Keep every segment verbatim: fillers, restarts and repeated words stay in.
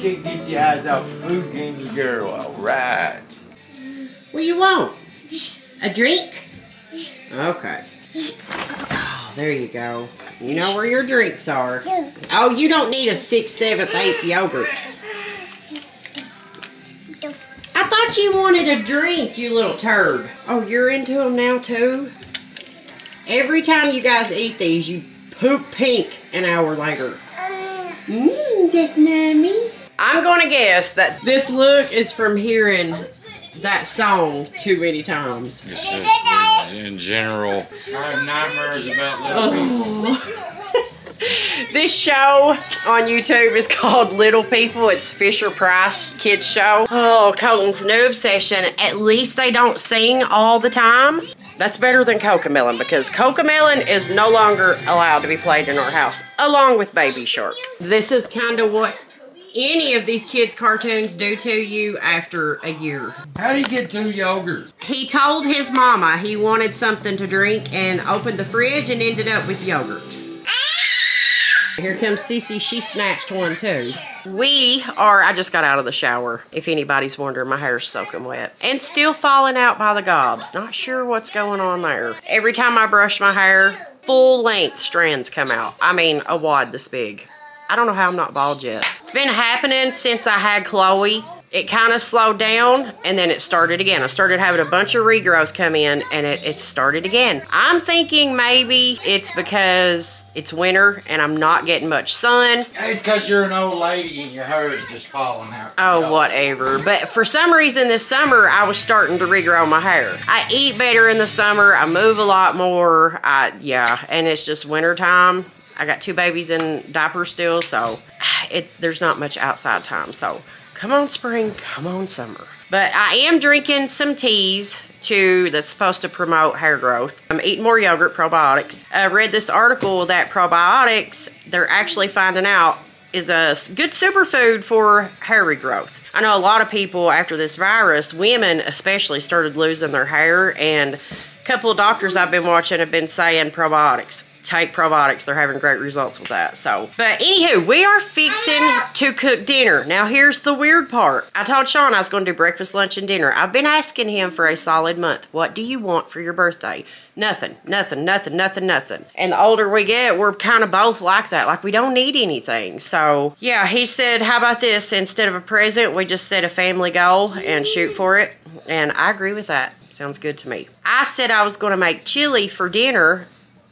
can't get your eyes off the food game, you girl. All right. What do you want? A drink? Okay. Oh, there you go. You know where your drinks are. Oh, you don't need a sixth, seventh, eighth yogurt. I thought you wanted a drink, you little turd. Oh, you're into them now, too? Every time you guys eat these, you poop pink an hour later. Mmm, that's nummy. I'm going to guess that this look is from hearing that song too many times. Just, in, in general, I have nightmares about little oh. people. This show on YouTube is called Little People. It's Fisher Price kids show. Oh, Colton's new obsession. At least they don't sing all the time. That's better than Cocomelon, because Cocomelon is no longer allowed to be played in our house, along with Baby Shark. This is kind of what any of these kids' cartoons do to you after a year. How do you get two yogurts? He told his mama he wanted something to drink and opened the fridge and ended up with yogurt. Here comes Cece. She snatched one, too. We are... I just got out of the shower, if anybody's wondering. My hair's soaking wet. And still falling out by the gobs. Not sure what's going on there. Every time I brush my hair, full-length strands come out. I mean, a wad this big. I don't know how I'm not bald yet. It's been happening since I had Chloe. It kind of slowed down, and then it started again. I started having a bunch of regrowth come in, and it, it started again. I'm thinking maybe it's because it's winter, and I'm not getting much sun. It's because you're an old lady, and your hair is just falling out. Oh, whatever. But for some reason this summer, I was starting to regrow my hair. I eat better in the summer. I move a lot more. I, yeah, and it's just winter time. I got two babies in diapers still, so it's there's not much outside time, so... Come on spring, come on summer. But I am drinking some teas too that's supposed to promote hair growth. I'm eating more yogurt, probiotics. I read this article that probiotics, they're actually finding out, is a good superfood for hair regrowth. I know a lot of people after this virus, women especially, started losing their hair, and a couple of doctors I've been watching have been saying probiotics. Take probiotics. They're having great results with that. So, but anywho, we are fixing to cook dinner. Now, here's the weird part. I told Sean I was going to do breakfast, lunch, and dinner. I've been asking him for a solid month. What do you want for your birthday? Nothing, nothing, nothing, nothing, nothing. And the older we get, we're kind of both like that. Like, we don't need anything. So, yeah, he said, how about this? Instead of a present, we just set a family goal and shoot for it. And I agree with that. Sounds good to me. I said I was going to make chili for dinner.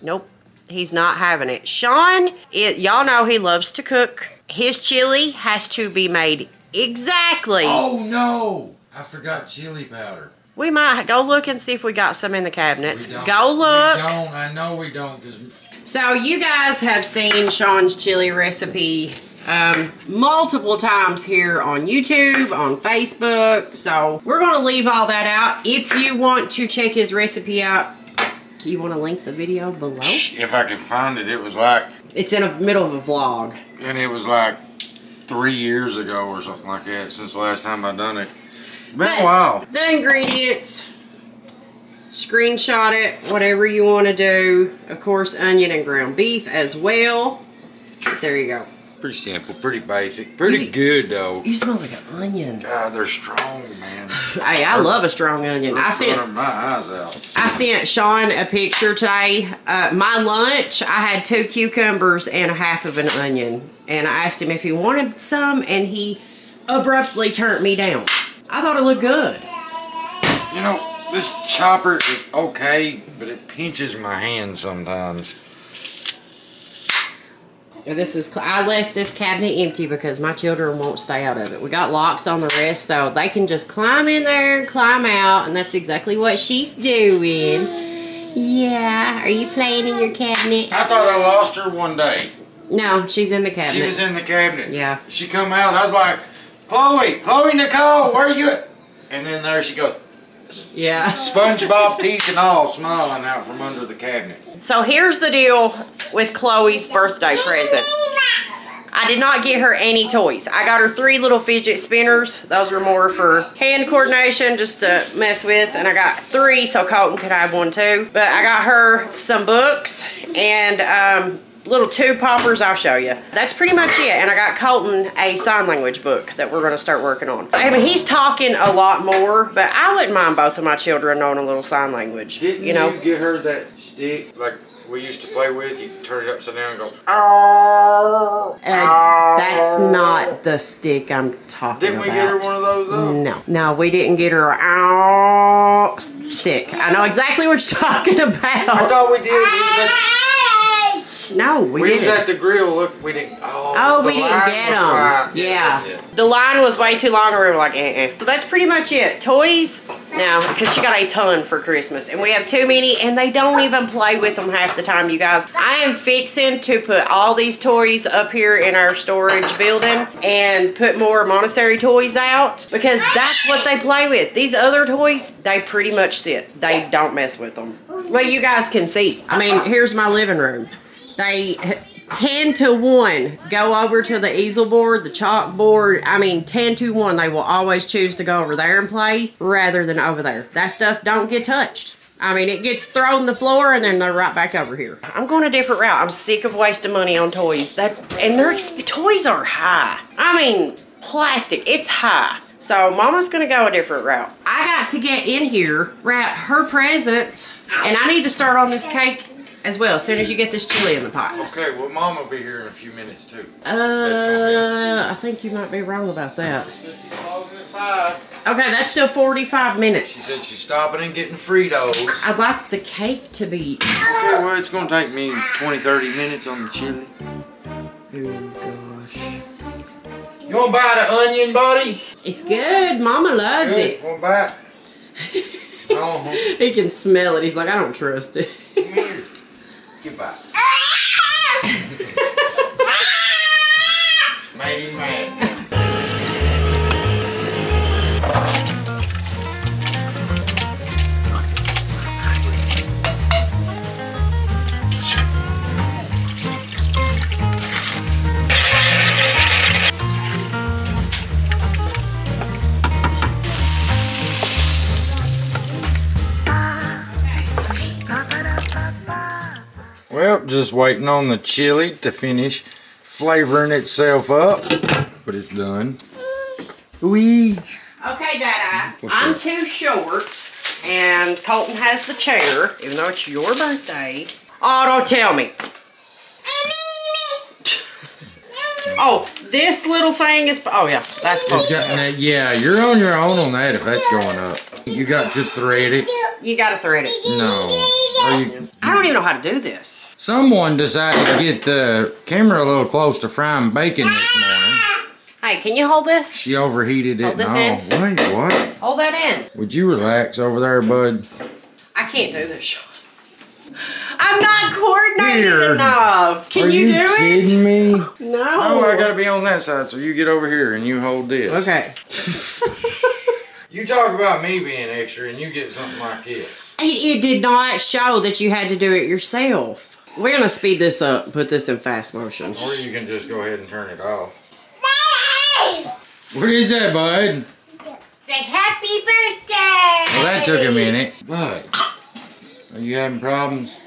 Nope. He's not having it. Sean, y'all know he loves to cook. His chili has to be made exactly. Oh, no. I forgot chili powder. We might go look and see if we got some in the cabinets. Go look. We don't. I know we don't. Cause... So you guys have seen Sean's chili recipe um, multiple times here on YouTube, on Facebook. So we're going to leave all that out. If you want to check his recipe out, you want to link the video below? If I can find it, it was like... It's in the middle of a vlog. And it was like three years ago or something like that, since the last time I done it. Been but a while. The ingredients, screenshot it, whatever you want to do. Of course, onion and ground beef as well. There you go. Pretty simple, pretty basic, pretty you, good though. You smell like an onion. God, they're strong, man. Hey, I love a strong onion. I sent my eyes out. I sent Sean a picture today. Uh, my lunch, I had two cucumbers and a half of an onion, and I asked him if he wanted some, and he abruptly turned me down. I thought it looked good. You know, this chopper is okay, but it pinches my hand sometimes. This is, I left this cabinet empty because my children won't stay out of it. We got locks on the rest, so they can just climb in there, climb out, and that's exactly what she's doing. Yeah, are you playing in your cabinet? I thought I lost her one day. No, she's in the cabinet. She was in the cabinet. Yeah. She come out, I was like, Chloe, Chloe Nicole, where are you at? And then there she goes. Yeah. SpongeBob teeth and all smiling out from under the cabinet. So here's the deal with Chloe's birthday present. I did not get her any toys. I got her three little fidget spinners. Those were more for hand coordination, just to mess with. And I got three so Colton could have one too. But I got her some books and um, little tube poppers, I'll show you. That's pretty much it. And I got Colton a sign language book that we're gonna start working on. I mean, he's talking a lot more, but I wouldn't mind both of my children knowing a little sign language. Didn't you, know? you get her that stick, like we used to play with? You turn it upside down and goes, oh, uh, that's not the stick I'm talking didn't about. Didn't we get her one of those though? No, no, we didn't get her a stick. I know exactly what you're talking about. I thought we did. We No, we, we didn't. We was at the grill. Look, we didn't. Oh, oh we didn't get them. Yeah. yeah. The line was way too long, and we were like, eh-eh. So that's pretty much it. Toys, no, because she got a ton for Christmas, and we have too many, and they don't even play with them half the time, you guys. I am fixing to put all these toys up here in our storage building and put more Montessori toys out, because that's what they play with. These other toys, they pretty much sit. They don't mess with them. Well, you guys can see. I mean, here's my living room. They ten to one go over to the easel board, the chalkboard. I mean, ten to one, they will always choose to go over there and play rather than over there. That stuff don't get touched. I mean, it gets thrown on the floor and then they're right back over here. I'm going a different route. I'm sick of wasting money on toys. That, and their toys are high. I mean, plastic, it's high. So Mama's gonna go a different route. I got to get in here, wrap her presents, and I need to start on this cake as well, as soon as you get this chili in the pot. Okay, well, Mom will be here in a few minutes, too. Uh, I think you might be wrong about that. She said she's closing at five. Okay, that's still forty-five minutes. She said she's stopping and getting Fritos. I'd like the cake to be... Okay, well, it's going to take me twenty, thirty minutes on the chili. Oh, gosh. You want to buy the onion, buddy? It's good. Mama loves good. it. Want to buy it? Uh-huh. He can smell it. He's like, I don't trust it. Goodbye. Mighty man. Well, just waiting on the chili to finish flavoring itself up, but it's done. Wee. Okay, Dada. What's I'm that? too short, and Colton has the chair, even though it's your birthday. Oh, don't tell me. Oh, this little thing is. Oh yeah, that's. It's got, now, yeah, you're on your own on that if that's going up. You got to thread it. You got to thread it. No. You, I don't even know how to do this. Someone decided to get the camera a little close to frying bacon this morning. Hey, can you hold this? She overheated hold it. Hold this in. Wait, what? Hold that in. Would you relax over there, bud? I can't do this. I'm not coordinated here. enough. Can Are you, you do it? Are you kidding me? No. Oh, I gotta be on that side, so you get over here and you hold this. Okay. You talk about me being extra and you get something like this. It, it did not show that you had to do it yourself. We're going to speed this up and put this in fast motion. Or you can just go ahead and turn it off. What is that, bud? Say happy birthday! Well, that took a minute. Bud, are you having problems?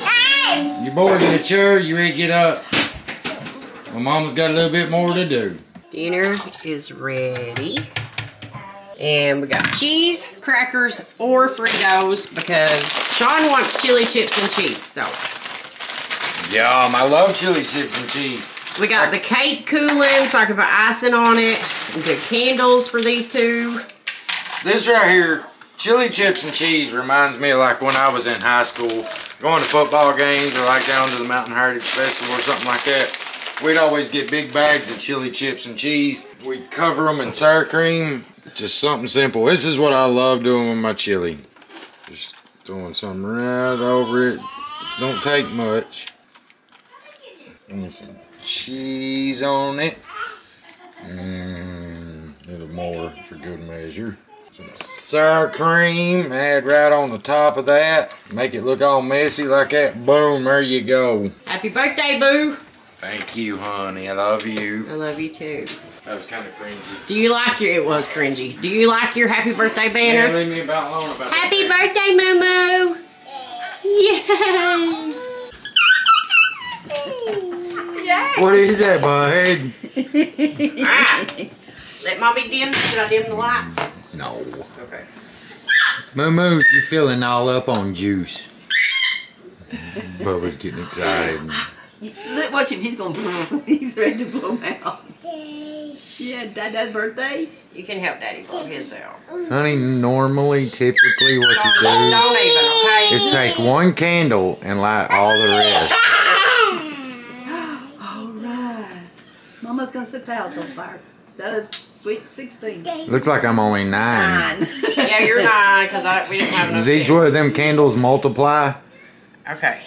Hey. You bored in the chair? You ready to get up? Well, Mama's got a little bit more to do. Dinner is ready. And we got cheese, crackers, or Fritos because Sean wants chili chips and cheese, so. Yum, I love chili chips and cheese. We got the cake cooling so I can put icing on it and do candles for these two. This right here, chili chips and cheese, reminds me of like when I was in high school, going to football games or like down to the Mountain Heritage Festival or something like that. We'd always get big bags of chili chips and cheese. We'd cover them in sour cream. Just something simple. This is what I love doing with my chili. Just throwing something right over it. Don't take much. And there's some cheese on it. And a little more for good measure. Some sour cream. Add right on the top of that. Make it look all messy like that. Boom, there you go. Happy birthday, boo. Thank you, honey. I love you. I love you, too. That was kind of cringy. Do you like your... It was cringy. Do you like your happy birthday banner? Yeah, leave me about alone about Happy birthday, Moo Moo. Yay. What is that, bud? Alright. Let mommy dim. Should I dim the lights? No. Okay. Moo Moo, you feeling all up on juice. Bubba's getting excited. Look, watch him. He's going to blow. He's ready to blow out. Yeah, Dada's birthday. You can help Daddy blow his out. Honey, normally, typically, what you do Don't even, okay? is take one candle and light all the rest. All right. Mama's going to set the house on fire. That is sweet sixteen. Looks like I'm only nine. nine. Yeah, you're nine because we didn't have enough. Does each one of them candles multiply? Okay.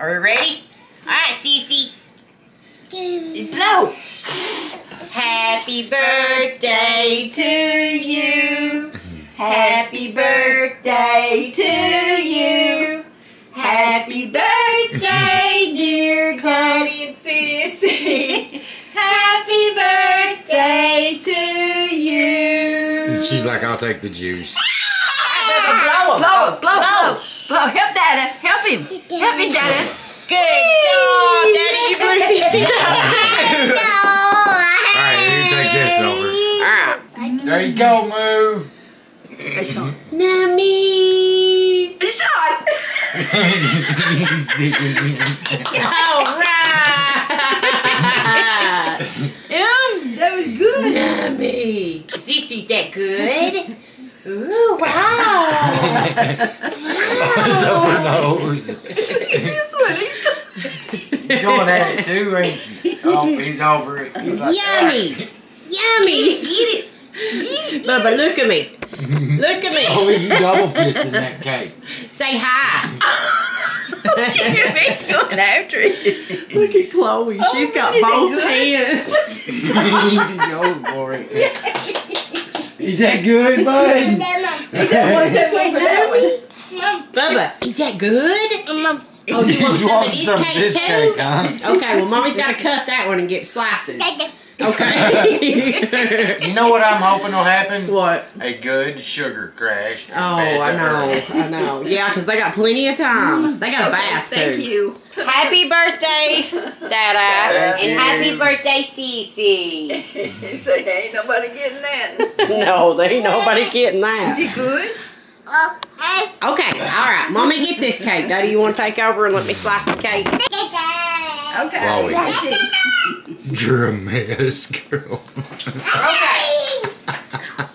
Are we ready? All right, Cece. Blow. Happy birthday to you. Happy birthday to you. Happy birthday, dear Cloudy and Cece. Happy birthday to you. She's like, I'll take the juice. Blow him. Blow him. Blow him. Blow him. Blow him. Help Daddy. Help him. Help me, Daddy. Good job, Daddy. You blew Cece out. All right, you take this over. All right. There you go, Moo. Hey, Sean. Mummies. Sean. All right. Um, that was good. Mummy. Cece's that good? Ooh, wow. Wow. It's over nose. This one, he's going. You're going at it too, ain't you? Oh, he's over it. He's like, yummies! Yummies! Eat it! Eat it! Bubba, look at me. Look at me. Oh, you double fisted that cake. Say hi. Oh, Jimmy's going after it. Look at Chloe. Oh, she's got both hands. He's going for it. Is that good, bud? Is that good for that one? Bubba, is that good? Oh, you want some of this cake too? Huh? Okay, well, Mommy's got to cut that one and get slices. Okay. You know what I'm hoping will happen? What? A good sugar crash. Oh, I know. I know. Yeah, because they got plenty of time. They got a bath, too. Thank you. Happy birthday, Dada. And happy birthday, Cece. So there ain't nobody getting that. No, there ain't nobody getting that. Is it good? Okay, all right. Mommy, get this cake. Daddy, you want to take over and let me slice the cake? Okay. Chloe. You're a mess, girl. Okay.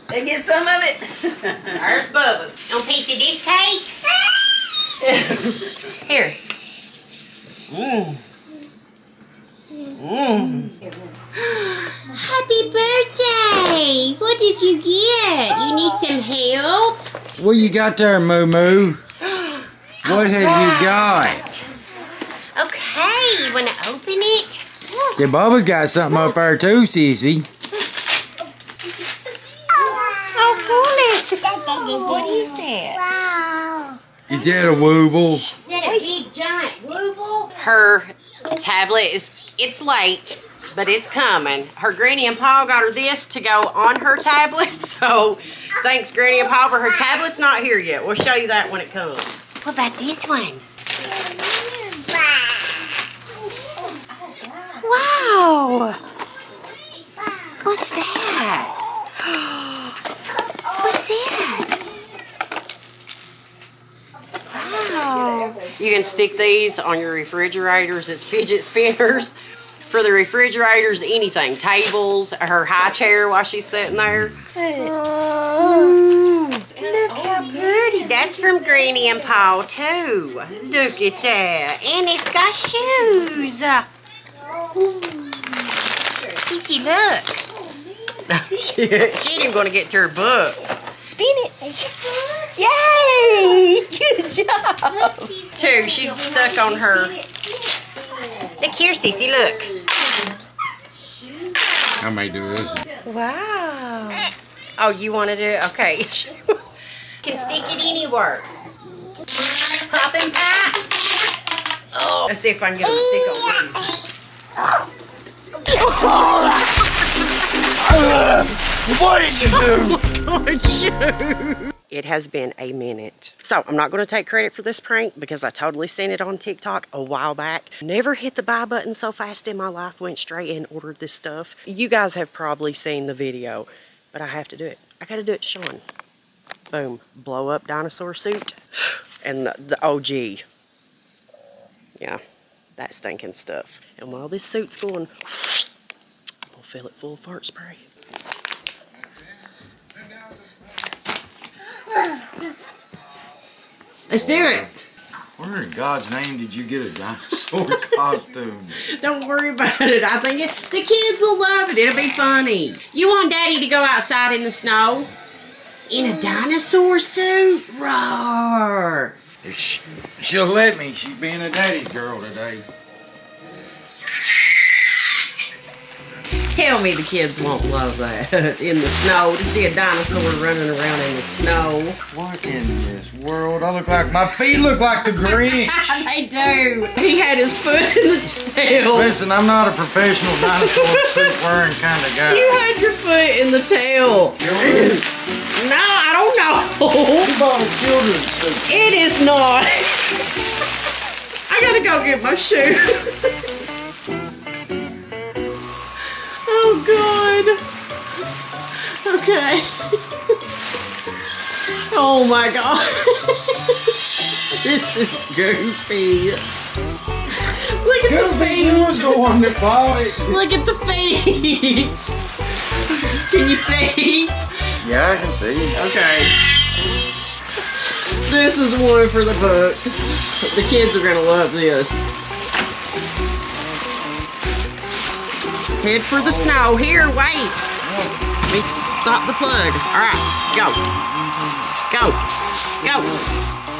They get some of it. There's Bubba's. Don't piece of this cake. Here. Mmm. Mmm. Happy birthday. What did you get? You need some help? What you got there, Moo Moo? What have right. you got? Okay, you want to open it? See, Bubba's got something up there too, Cece. Oh, cool. Oh, what is that? Wow. Is that a Wooble? Is that a big giant Wooble? Her tablet is, it's late, but it's coming. Her Granny and Pa got her this to go on her tablet, so thanks Granny and Pa, but her tablet's not here yet. We'll show you that when it comes. What about this one? Wow! What's that? What's that? Wow! You can stick these on your refrigerators. It's fidget spinners. For the refrigerators, anything, tables, her high chair while she's sitting there. Oh, look how pretty. That's from Granny and Pa, too. Look at that. And it's got shoes. Cece, look. She didn't want to get to her books. Spin it. Yay! Good job. Too, she's stuck on her. Look here, Cece, look. I may do this. Wow. Oh, you want to do it? Okay. You can stick it anywhere. Popping packs. Oh. Let's see if I can get a stick on these. uh, what did you do? it has been a minute. So I'm not going to take credit for this prank because I totally seen it on TikTok a while back. Never hit the buy button so fast in my life. Went straight and ordered this stuff. You guys have probably seen the video, but I have to do it. I got to do it, Sean. Boom. Blow up dinosaur suit. And the, the O G. Yeah. That stinking stuff. And while this suit's going, I'm going to fill it full of fart spray. Let's do it. Where in God's name did you get a dinosaur costume? Don't worry about it. I think it, the kids will love it. It'll be funny. You want Daddy to go outside in the snow? In a dinosaur suit? Roar. She, she'll let me. She's being a daddy's girl today. Tell me the kids won't love that. In the snow, to see a dinosaur running around in the snow. What in this world? I look like, my feet look like the Grinch. They do. He had his foot in the tail. Listen, I'm not a professional dinosaur suit wearing kind of guy. You had your foot in the tail. No, I don't know. You bought a children's suit. It is not. I gotta go get my shoes. Okay. Oh my gosh. This is goofy. Look at goofy the feet. Was the one that bought it. Look at the feet. Can you see? Yeah, I can see. Okay. This is one for the books. The kids are gonna love this. Head for the snow. Here, wait. Oh. We stop the plug. Alright, go. Go. Go.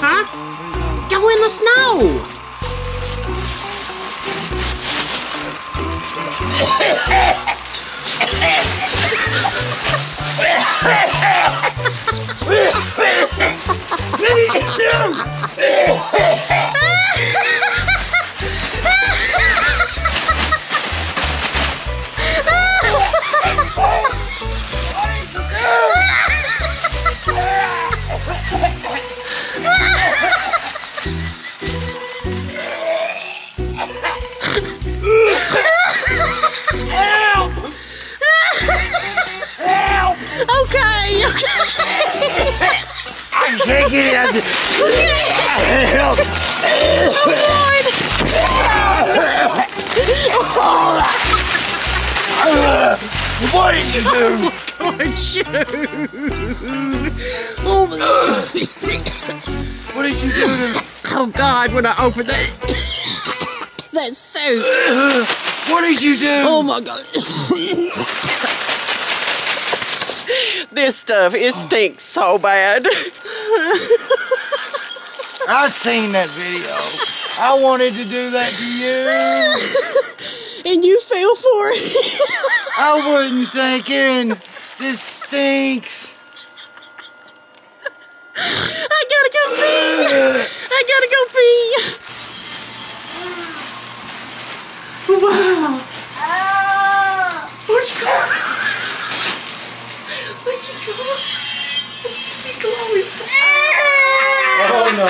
Huh? Go in the snow. Okay, okay. I can't get it out of this. Help! Oh, God! Oh. What did you do? Oh, my God, shoot! Oh, my God. What did you do to... Oh, God, when I opened that... that suit. What did you do? Oh, my God. This stuff, it stinks so bad. I seen that video. I wanted to do that to you. And you fell for it. I wasn't thinking. This stinks. I gotta go pee. I gotta go pee. Wow. Where'd you go? Oh no.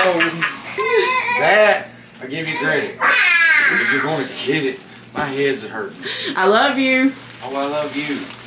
That, I give you credit. If you're going to get it, my head's hurting. I love you. Oh, I love you.